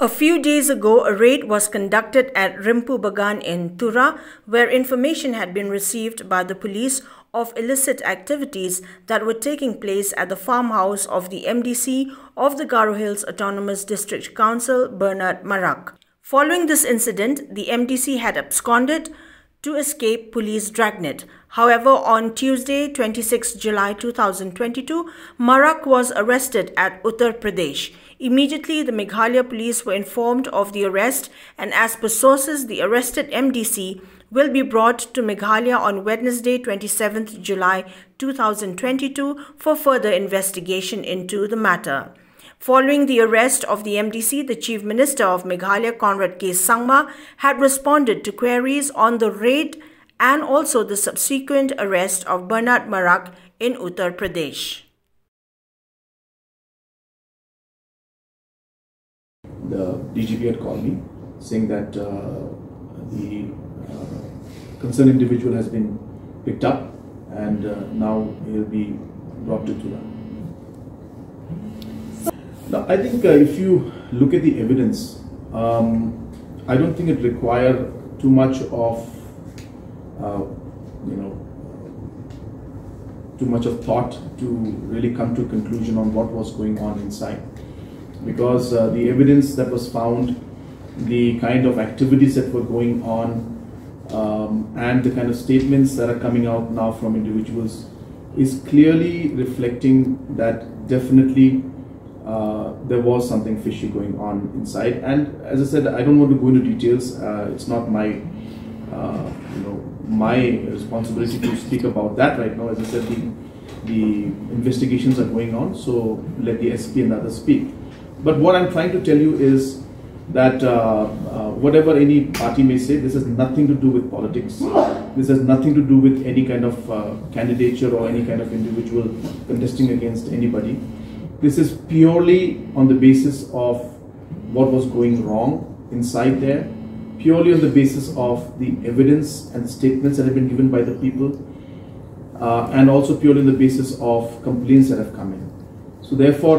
A few days ago, a raid was conducted at Rimpu Bagan in Tura, where information had been received by the police of illicit activities that were taking place at the farmhouse of the MDC of the Garo Hills Autonomous District Council, Bernard Marak. Following this incident, the MDC had absconded to escape police dragnet. However, on Tuesday, 26 July 2022, Marak was arrested at Uttar Pradesh. Immediately, the Meghalaya police were informed of the arrest, and as per sources, the arrested MDC will be brought to Meghalaya on Wednesday, 27 July 2022 for further investigation into the matter. Following the arrest of the MDC, the Chief Minister of Meghalaya, Conrad K. Sangma, had responded to queries on the raid and also the subsequent arrest of Bernard Marak in Uttar Pradesh. The DGP had called me saying that the concerned individual has been picked up and now he will be brought to Tura. Now, I think if you look at the evidence, I don't think it requires too much of, thought to really come to a conclusion on what was going on inside, because the evidence that was found, the kind of activities that were going on, and the kind of statements that are coming out now from individuals is clearly reflecting that definitely there was something fishy going on inside. And as I said, I don't want to go into details. It's not my, my responsibility to speak about that right now. As I said, the investigations are going on, so let the SP and others speak. But what I'm trying to tell you is that whatever any party may say, this has nothing to do with politics. This has nothing to do with any kind of candidature or any kind of individual contesting against anybody. This is purely on the basis of what was going wrong inside there, purely on the basis of the evidence and the statements that have been given by the people, and also purely on the basis of complaints that have come in. So therefore,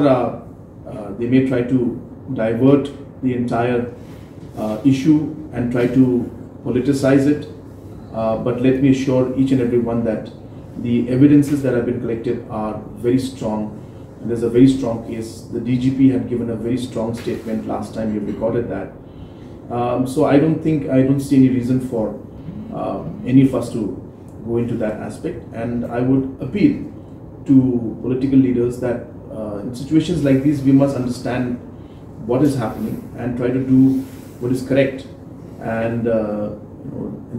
they may try to divert the entire issue and try to politicize it, but let me assure each and everyone that the evidences that have been collected are very strong. And there's a very strong case. The DGP had given a very strong statement last time. You recorded that. So I don't see any reason for any of us to go into that aspect. And I would appeal to political leaders that in situations like these, we must understand what is happening and try to do what is correct. And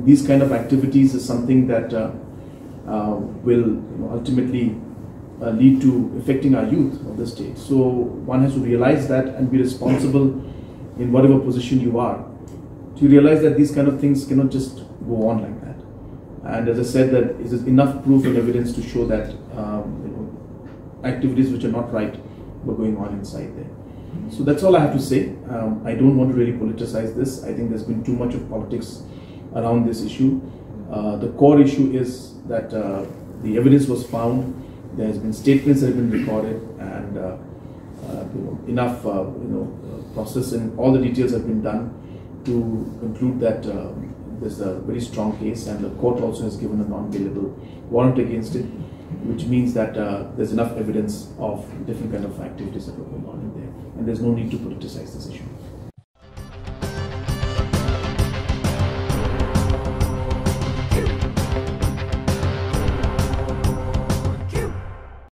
these kind of activities is something that will ultimately lead to affecting our youth of the state. So one has to realize that and be responsible in whatever position you are, to realize that these kind of things cannot just go on like that. And as I said, that is enough proof and evidence to show that activities which are not right were going on inside there. So that's all I have to say. I don't want to really politicize this. I think there's been too much of politics around this issue. The core issue is that the evidence was found. There has been statements that have been recorded, and enough process and all the details have been done to conclude that there's a very strong case, and the court also has given a non-bailable warrant against it, which means that there's enough evidence of different kind of activities that were going on in there, and there's no need to politicize this issue.